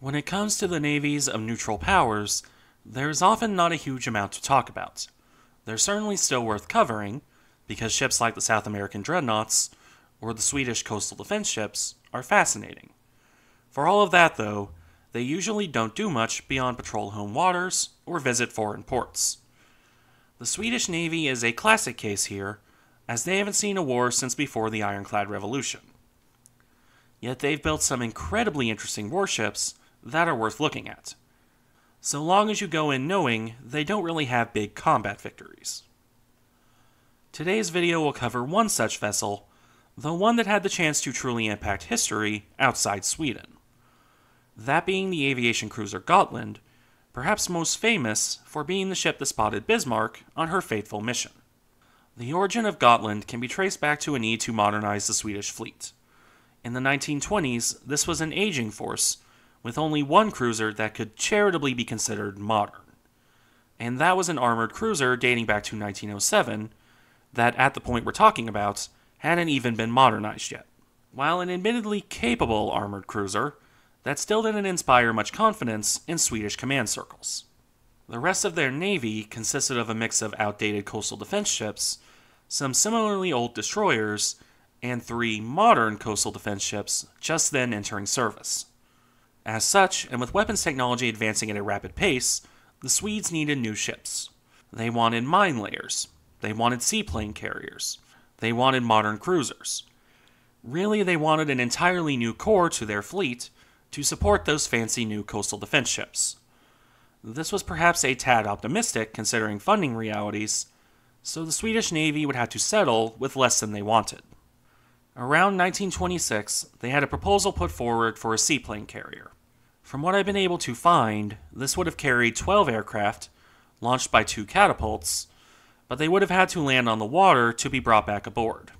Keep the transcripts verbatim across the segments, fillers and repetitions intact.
When it comes to the navies of neutral powers, there is often not a huge amount to talk about. They're certainly still worth covering, because ships like the South American dreadnoughts, or the Swedish coastal defense ships, are fascinating. For all of that though, they usually don't do much beyond patrol home waters or visit foreign ports. The Swedish Navy is a classic case here, as they haven't seen a war since before the Ironclad Revolution. Yet they've built some incredibly interesting warships that are worth looking at, so long as you go in knowing they don't really have big combat victories. Today's video will cover one such vessel, the one that had the chance to truly impact history outside Sweden. That being the aviation cruiser Gotland, perhaps most famous for being the ship that spotted Bismarck on her fateful mission. The origin of Gotland can be traced back to a need to modernize the Swedish fleet. In the nineteen twenties, this was an aging force, with only one cruiser that could charitably be considered modern. And that was an armored cruiser dating back to nineteen oh seven, that at the point we're talking about, hadn't even been modernized yet. While an admittedly capable armored cruiser, that still didn't inspire much confidence in Swedish command circles. The rest of their navy consisted of a mix of outdated coastal defense ships, some similarly old destroyers, and three modern coastal defense ships just then entering service. As such, and with weapons technology advancing at a rapid pace, the Swedes needed new ships. They wanted mine layers. They wanted seaplane carriers. They wanted modern cruisers. Really, they wanted an entirely new core to their fleet, to support those fancy new coastal defense ships. This was perhaps a tad optimistic considering funding realities, so the Swedish Navy would have to settle with less than they wanted. Around nineteen twenty-six, they had a proposal put forward for a seaplane carrier. From what I've been able to find, this would have carried twelve aircraft, launched by two catapults, but they would have had to land on the water to be brought back aboard.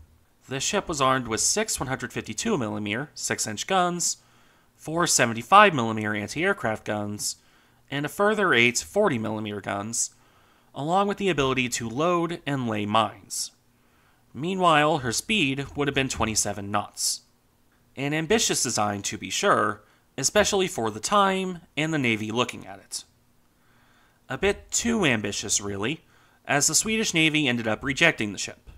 This ship was armed with six one fifty-two millimeter six inch guns, four seventy-five millimeter anti-aircraft guns, and a further eight forty millimeter guns, along with the ability to load and lay mines. Meanwhile, her speed would have been twenty-seven knots. An ambitious design to be sure, especially for the time and the Navy looking at it. A bit too ambitious really, as the Swedish Navy ended up rejecting the ship.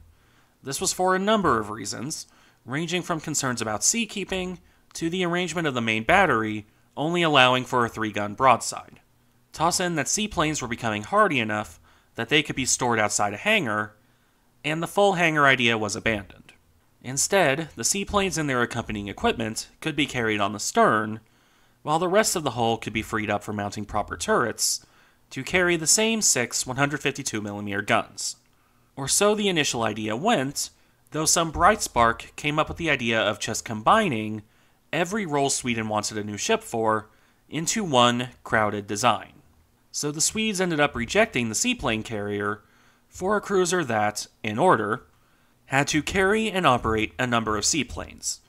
This was for a number of reasons, ranging from concerns about seakeeping, to the arrangement of the main battery, only allowing for a three-gun broadside. Toss in that seaplanes were becoming hardy enough that they could be stored outside a hangar, and the full hangar idea was abandoned. Instead, the seaplanes and their accompanying equipment could be carried on the stern, while the rest of the hull could be freed up for mounting proper turrets to carry the same six one fifty-two millimeter guns. Or so the initial idea went, though some bright spark came up with the idea of just combining every role Sweden wanted a new ship for, into one crowded design. So the Swedes ended up rejecting the seaplane carrier for a cruiser that, in order, had to carry and operate a number of seaplanes,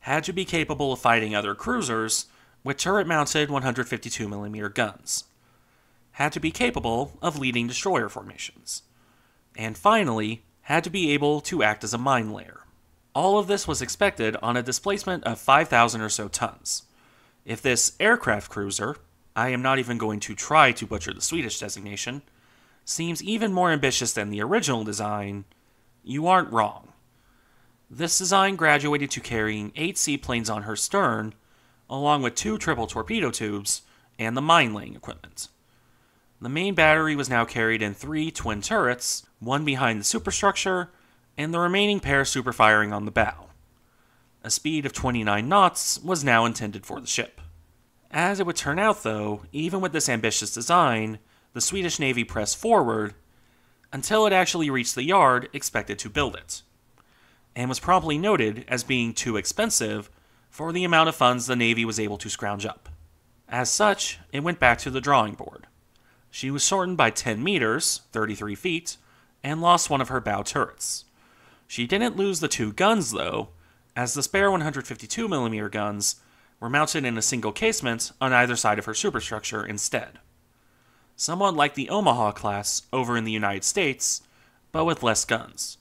had to be capable of fighting other cruisers with turret-mounted one fifty-two millimeter guns, had to be capable of leading destroyer formations, and finally, had to be able to act as a mine layer. All of this was expected on a displacement of five thousand or so tons. If this aircraft cruiser, I am not even going to try to butcher the Swedish designation, seems even more ambitious than the original design, you aren't wrong. This design graduated to carrying eight seaplanes on her stern, along with two triple torpedo tubes and the mine-laying equipment. The main battery was now carried in three twin turrets, one behind the superstructure, and the remaining pair superfiring on the bow. A speed of twenty-nine knots was now intended for the ship. As it would turn out though, even with this ambitious design, the Swedish Navy pressed forward until it actually reached the yard expected to build it, and was promptly noted as being too expensive for the amount of funds the Navy was able to scrounge up. As such, it went back to the drawing board. She was shortened by ten meters, thirty-three feet, and lost one of her bow turrets. She didn't lose the two guns though, as the spare one fifty-two millimeter guns were mounted in a single casement on either side of her superstructure instead. Somewhat like the Omaha class over in the United States, but with less guns.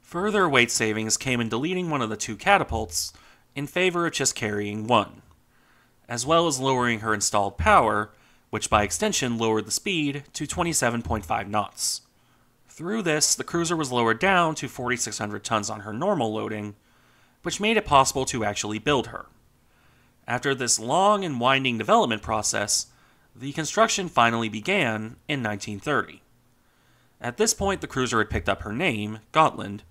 Further weight savings came in deleting one of the two catapults in favor of just carrying one. as well as lowering her installed power, which by extension lowered the speed to twenty-seven point five knots. Through this, the cruiser was lowered down to forty-six hundred tons on her normal loading, which made it possible to actually build her. After this long and winding development process, the construction finally began in nineteen thirty. At this point, the cruiser had picked up her name, Gotland,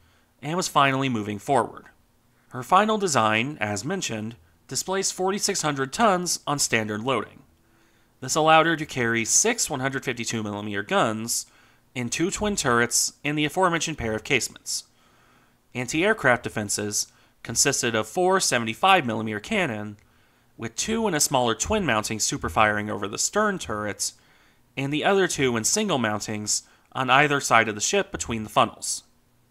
and was finally moving forward. Her final design, as mentioned, displays forty-six hundred tons on standard loading. This allowed her to carry six one hundred fifty-two millimeter guns and two twin turrets and the aforementioned pair of casements. Anti-aircraft defenses consisted of four seventy-five millimeter cannon, with two in a smaller twin mounting superfiring over the stern turrets, and the other two in single mountings on either side of the ship between the funnels.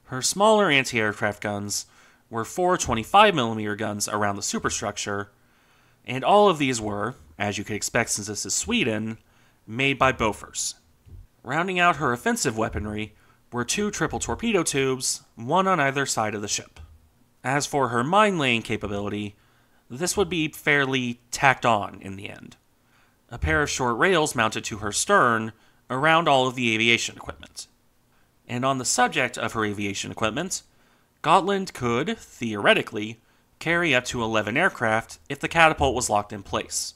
Her smaller anti-aircraft guns were four twenty-five millimeter guns around the superstructure, and all of these were, as you could expect since this is Sweden, made by Bofors. Rounding out her offensive weaponry were two triple torpedo tubes, one on either side of the ship. As for her mine-laying capability, this would be fairly tacked on in the end. A pair of short rails mounted to her stern around all of the aviation equipment. And on the subject of her aviation equipment, Gotland could, theoretically, carry up to eleven aircraft if the catapult was locked in place.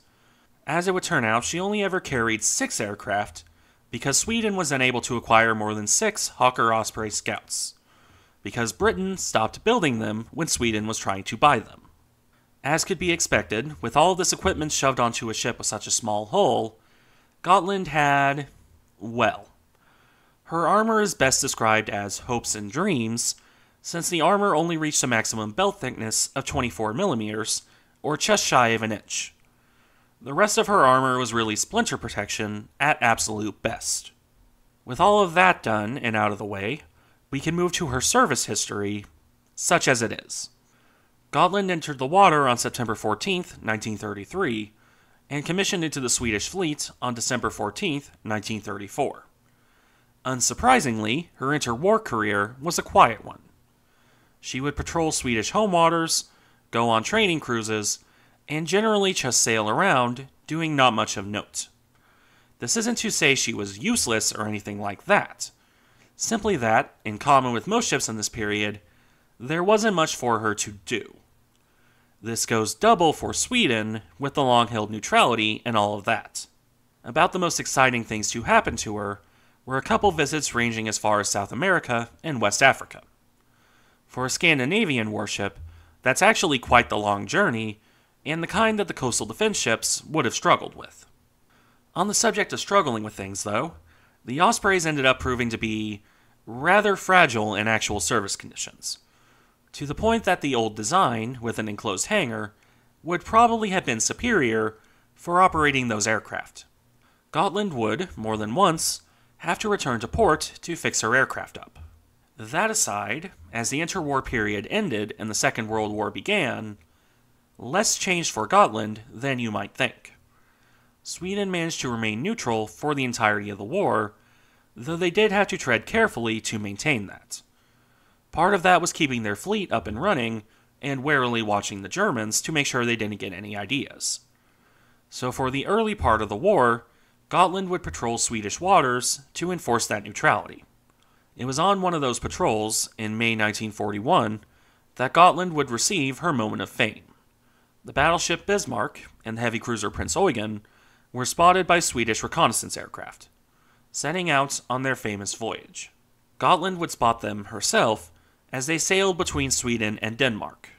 As it would turn out, she only ever carried six aircraft because Sweden was unable to acquire more than six Hawker Osprey Scouts, because Britain stopped building them when Sweden was trying to buy them. As could be expected, with all this equipment shoved onto a ship with such a small hull, Gotland had, well, her armor is best described as hopes and dreams, since the armor only reached a maximum belt thickness of twenty-four millimeters, or just shy of an inch. The rest of her armor was really splinter protection at absolute best. With all of that done and out of the way, we can move to her service history, such as it is. Gotland entered the water on September fourteenth, nineteen thirty-three, and commissioned into the Swedish fleet on December fourteenth, nineteen thirty-four. Unsurprisingly, her interwar career was a quiet one. She would patrol Swedish home waters, go on training cruises, and generally just sail around, doing not much of note. This isn't to say she was useless or anything like that. Simply that, in common with most ships in this period, there wasn't much for her to do. This goes double for Sweden with the long-held neutrality and all of that. About the most exciting things to happen to her were a couple visits ranging as far as South America and West Africa. For a Scandinavian warship, that's actually quite the long journey, and the kind that the coastal defense ships would have struggled with. On the subject of struggling with things, though, the Ospreys ended up proving to be rather fragile in actual service conditions, to the point that the old design, with an enclosed hangar, would probably have been superior for operating those aircraft. Gotland would, more than once, have to return to port to fix her aircraft up. That aside, as the interwar period ended and the Second World War began, less changed for Gotland than you might think. Sweden managed to remain neutral for the entirety of the war, though they did have to tread carefully to maintain that. Part of that was keeping their fleet up and running, and warily watching the Germans to make sure they didn't get any ideas. So for the early part of the war, Gotland would patrol Swedish waters to enforce that neutrality. It was on one of those patrols, in May nineteen forty-one, that Gotland would receive her moment of fame. The battleship Bismarck and the heavy cruiser Prinz Eugen were spotted by Swedish reconnaissance aircraft, setting out on their famous voyage. Gotland would spot them herself, as they sailed between Sweden and Denmark.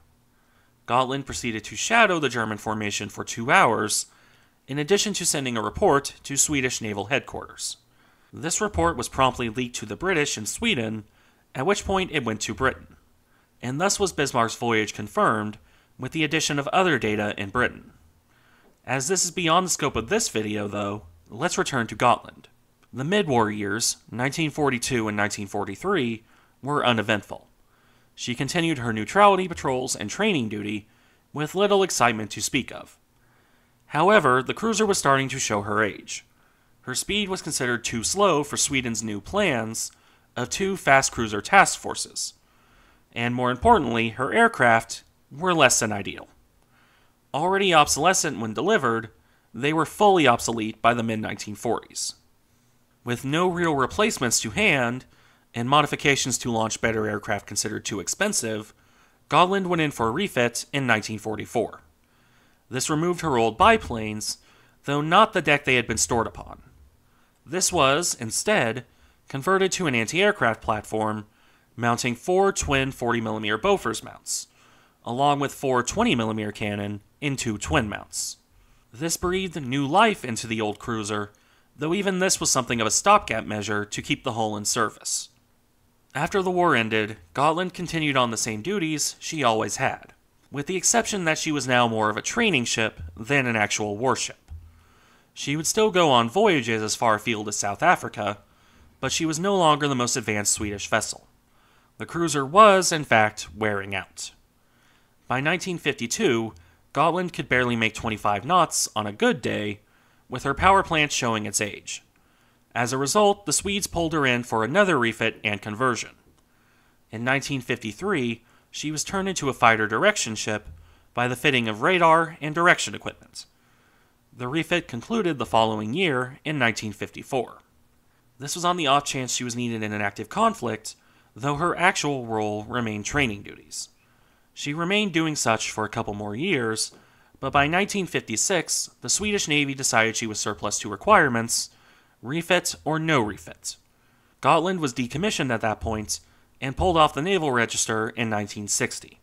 Gotland proceeded to shadow the German formation for two hours, in addition to sending a report to Swedish naval headquarters. This report was promptly leaked to the British in Sweden, at which point it went to Britain, and thus was Bismarck's voyage confirmed with the addition of other data in Britain. As this is beyond the scope of this video though, let's return to Gotland. The mid-war years, nineteen forty-two and nineteen forty-three, were uneventful. She continued her neutrality patrols and training duty, with little excitement to speak of. However, the cruiser was starting to show her age. Her speed was considered too slow for Sweden's new plans of two fast cruiser task forces, and more importantly, her aircraft were less than ideal. Already obsolescent when delivered, they were fully obsolete by the mid nineteen forties. With no real replacements to hand, and modifications to launch better aircraft considered too expensive, Gotland went in for a refit in nineteen forty-four. This removed her old biplanes, though not the deck they had been stored upon. This was, instead, converted to an anti-aircraft platform, mounting four twin forty millimeter Bofors mounts, along with four twenty millimeter cannon in two twin mounts. This breathed new life into the old cruiser, though even this was something of a stopgap measure to keep the hull in service. After the war ended, Gotland continued on the same duties she always had, with the exception that she was now more of a training ship than an actual warship. She would still go on voyages as far afield as South Africa, but she was no longer the most advanced Swedish vessel. The cruiser was, in fact, wearing out. By nineteen fifty-two, Gotland could barely make twenty-five knots on a good day, with her power plant showing its age. As a result, the Swedes pulled her in for another refit and conversion. In nineteen fifty-three, she was turned into a fighter direction ship by the fitting of radar and direction equipment. The refit concluded the following year in nineteen fifty-four. This was on the off chance she was needed in an active conflict, though her actual role remained training duties. She remained doing such for a couple more years, but by nineteen fifty-six, the Swedish Navy decided she was surplus to requirements, refit or no refit. Gotland was decommissioned at that point and pulled off the Naval Register in nineteen sixty.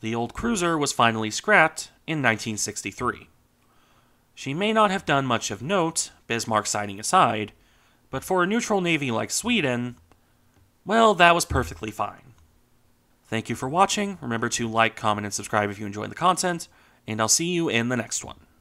The old cruiser was finally scrapped in nineteen sixty-three. She may not have done much of note, Bismarck sighting aside, but for a neutral navy like Sweden, well, that was perfectly fine. Thank you for watching. Remember to like, comment, and subscribe if you enjoyed the content, and I'll see you in the next one.